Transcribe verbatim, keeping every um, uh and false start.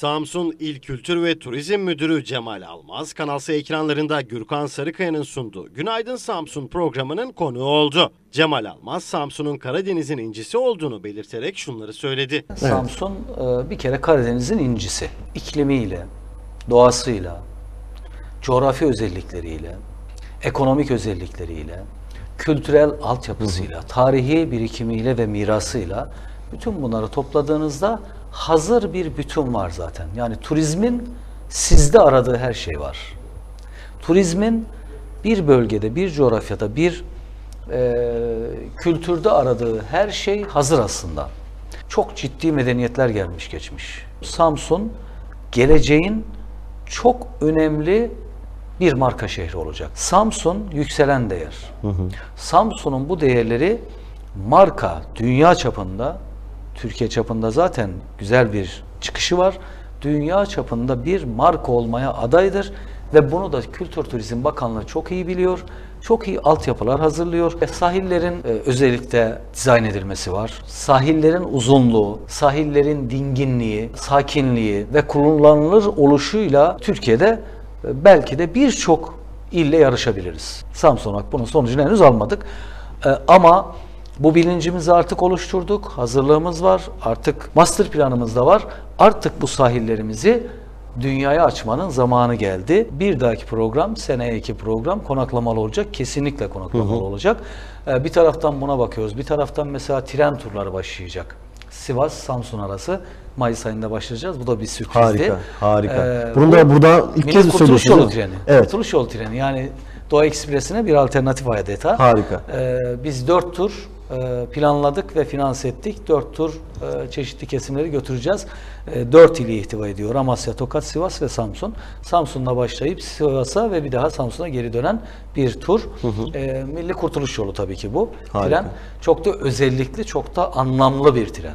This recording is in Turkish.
Samsun İl Kültür ve Turizm Müdürü Cemal Almaz, Kanal Se ekranlarında Gürkan Sarıkaya'nın sunduğu Günaydın Samsun programının konuğu oldu. Cemal Almaz, Samsun'un Karadeniz'in incisi olduğunu belirterek şunları söyledi. Evet. Samsun bir kere Karadeniz'in incisi. İklimiyle, doğasıyla, coğrafi özellikleriyle, ekonomik özellikleriyle, kültürel altyapısıyla, tarihi birikimiyle ve mirasıyla bütün bunları topladığınızda hazır bir bütün var zaten. Yani turizmin sizde aradığı her şey var. Turizmin bir bölgede, bir coğrafyada, bir e, kültürde aradığı her şey hazır aslında. Çok ciddi medeniyetler gelmiş geçmiş. Samsun geleceğin çok önemli bir marka şehri olacak. Samsun yükselen değer. Hı hı. Samsun'un bu değerleri marka, dünya çapında, Türkiye çapında zaten güzel bir çıkışı var. Dünya çapında bir marka olmaya adaydır ve bunu da Kültür Turizm Bakanlığı çok iyi biliyor. Çok iyi altyapılar hazırlıyor. Ve sahillerin e, özellikle dizayn edilmesi var. Sahillerin uzunluğu, sahillerin dinginliği, sakinliği ve kullanılır oluşuyla Türkiye'de e, belki de birçok ille yarışabiliriz. Samsun'a bunun sonucunu henüz almadık. E, ama bu bilincimizi artık oluşturduk, hazırlığımız var, artık master planımız da var. Artık bu sahillerimizi dünyaya açmanın zamanı geldi. Bir dahaki program, seneye iki program konaklamalı olacak, kesinlikle konaklamalı hı hı. olacak. Ee, bir taraftan buna bakıyoruz, bir taraftan mesela tren turları başlayacak. Sivas, Samsun arası Mayıs ayında başlayacağız. Bu da bir sürprizdi. Harika, harika. Ee, Bunu da burada ilk kez Kurtuluş yolu treni. Evet. Kurtuluş yolu treni. Yani Doğu Ekspresi'ne bir alternatif adeta. Harika. Ee, biz dört tur planladık ve finanse ettik. Dört tur çeşitli kesimleri götüreceğiz. Dört ili ihtiva ediyor. Amasya, Tokat, Sivas ve Samsun. Samsun'da başlayıp Sivas'a ve bir daha Samsun'a geri dönen bir tur. Hı hı. E, Milli Kurtuluş Yolu tabii ki bu. Harika. Tren çok da özellikli, çok da anlamlı bir tren.